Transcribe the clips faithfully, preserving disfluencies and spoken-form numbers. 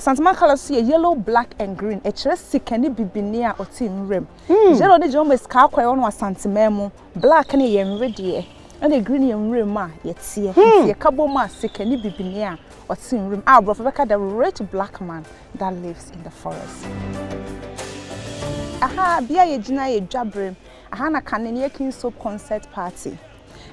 Santman colors see yellow, black, and green. A chest can be near or tin rim. Yellow, the John was carquay on was Santimemo, black and a red deer, and a green and rim, yet see a couple mass can be near or tin rim. Our brother, the rich black man that lives in the forest. Aha, be a jina jabrim, a Hana Canadian soap concert party.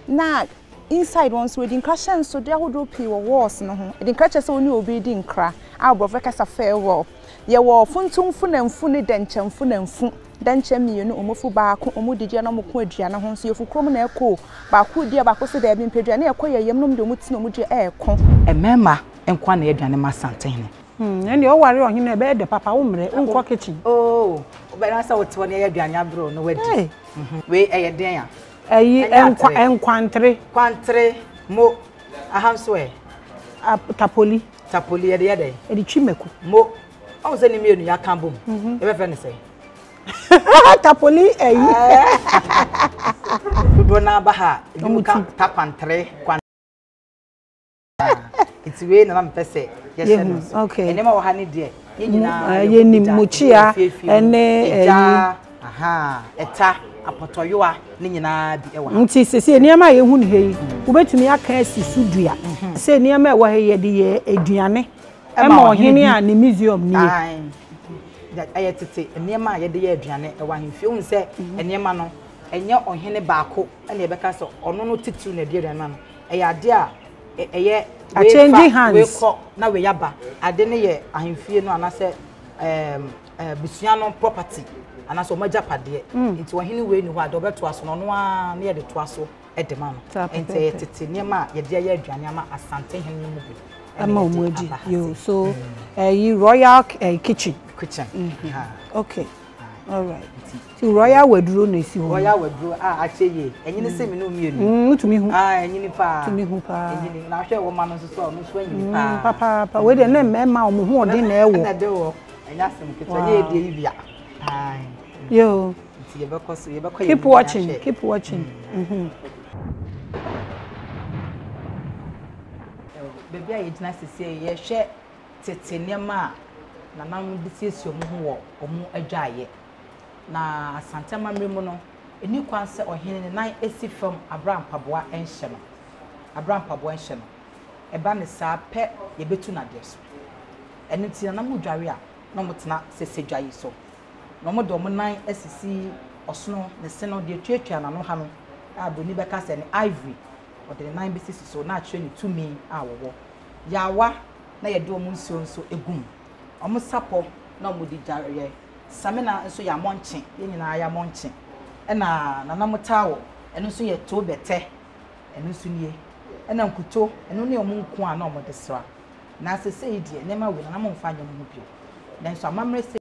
Nag. Inside once we didn't crash and so there would do pay wars no home. It didn't crash us only obedient cry. Our brother cast a farewell. There were fun tum fun and funny denchem fun and fun denchem, you know, Mofu Baku, Omu de Janamo Quadriana Hons, you for Cromer Co. Baku dear Bacosa there been Pedriana, Quay, Yamum de Mutino Mudia air con. A member and Quanedia and Massantine. Hm, and you worry on him a bed, the Papa Umre, Uncle Kitchen. Oh, but I saw it's one year, Dianabro, no way. We a day. Aye, and Quantre, Quantre, Mo, a hamsway, a tapoli, tapoli at the other, and the Chimeco, Mo, I was any million Yakambo, ever say. Tapoli, eh? Bonabaha, no tapantre, Quan. It's way no one per se. Yes, okay, and never honey dear. Yeni Muchia, and a aha, a tap. Apoto yo a ne nyina bi e wa nti se se niam a ye hu ne hei obetumi aka asisu dua se niam a wa he ye de ye eduane e ma ohene a ne museum ni ai that ayetete niam a ye de ye eduane e wa hemfie hu se niam no enye ohene baako na e beka so ono no titu na de eduane no e ya de a eye we change hands we ko na we yaba ade ne ye ahemfie no ana se em busuano property and as a major paddy, it's one anyway, no other to us, no one near the Twasso at the man. And say it's near my dear Janama as something you so a royal kitchen. Kitchen, okay, all right. So royal would ruin is you. Royal would do, I say ye, and you the same no meal to me who I and you pa to me who pa. I shall woman as well, Miss Wayne, Papa, but wait a name, mamma, who are in there with a door, and ask them to say, Aye. Yo, keep watching, keep watching. Mm-hmm. Baby, I did not say, yes, share Tetania, Namam, this is your more or more a giant. Now, Santa Mamimono, a new cancer or hidden nine essay from Abraham Paboa and Shannon. Abraham Paboa and Shannon. A banner pet, a betuna dress. And it's an amu jaria, no mutna, says so. No more dominant S C or snow, the seno de church and no hammer. I believe I cast an ivory or the nine businesses so naturally to me. Our war Yawa, nay a domun so a boom. Almost supple, no moody jarrier. Samina and so ya munching, in an eye munching. And ah, Nanamo Tower, and also your toe bete, and Lusunie, and Uncle Toe, and only a moon quan no more the straw. Nancy say, dear, never will I find your mobile. Then some memories.